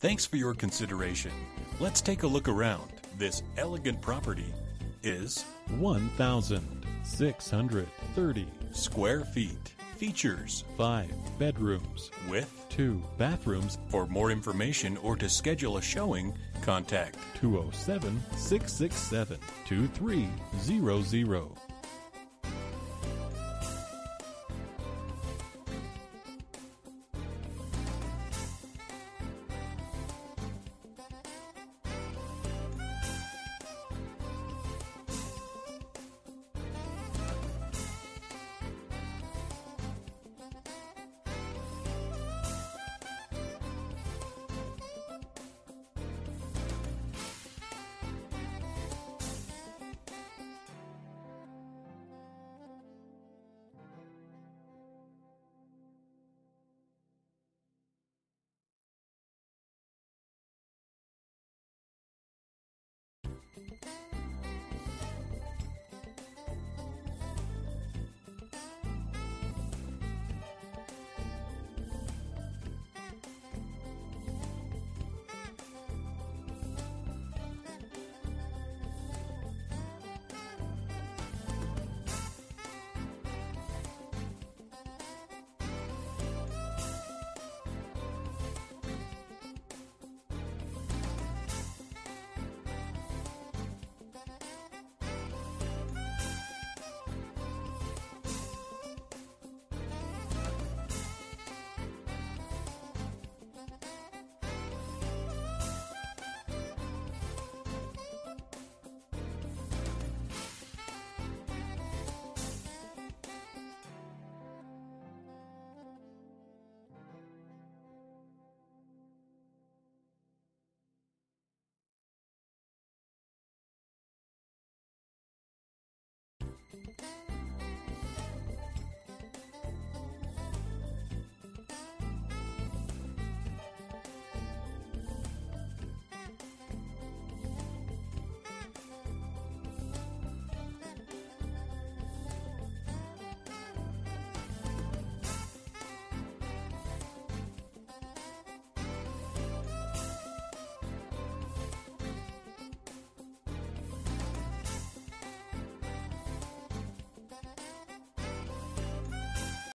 Thanks for your consideration. Let's take a look around. This elegant property is 1,630 square feet. Features 5 bedrooms with 2 bathrooms. For more information or to schedule a showing, contact 207-667-2300.